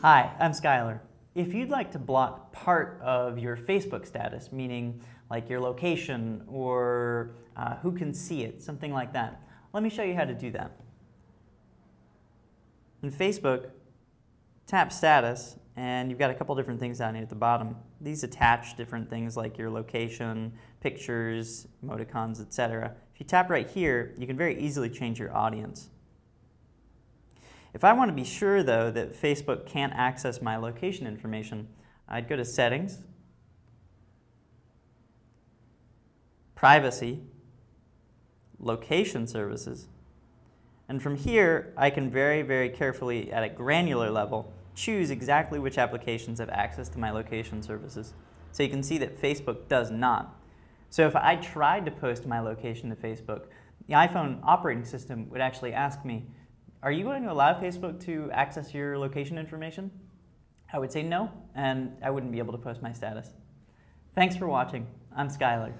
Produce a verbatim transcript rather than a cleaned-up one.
Hi, I'm Skylar. If you'd like to block part of your Facebook status, meaning like your location or uh, who can see it, something like that, let me show you how to do that. In Facebook, tap Status, and you've got a couple different things down here at the bottom. These attach different things like your location, pictures, emoticons, et cetera. If you tap right here, you can very easily change your audience. If I want to be sure, though, that Facebook can't access my location information, I'd go to Settings, Privacy, Location Services, and from here I can very, very carefully at a granular level choose exactly which applications have access to my location services. So you can see that Facebook does not. So if I tried to post my location to Facebook, the iPhone operating system would actually ask me, "Are you going to allow Facebook to access your location information?" I would say no, and I wouldn't be able to post my status. Thanks for watching. I'm Skylar.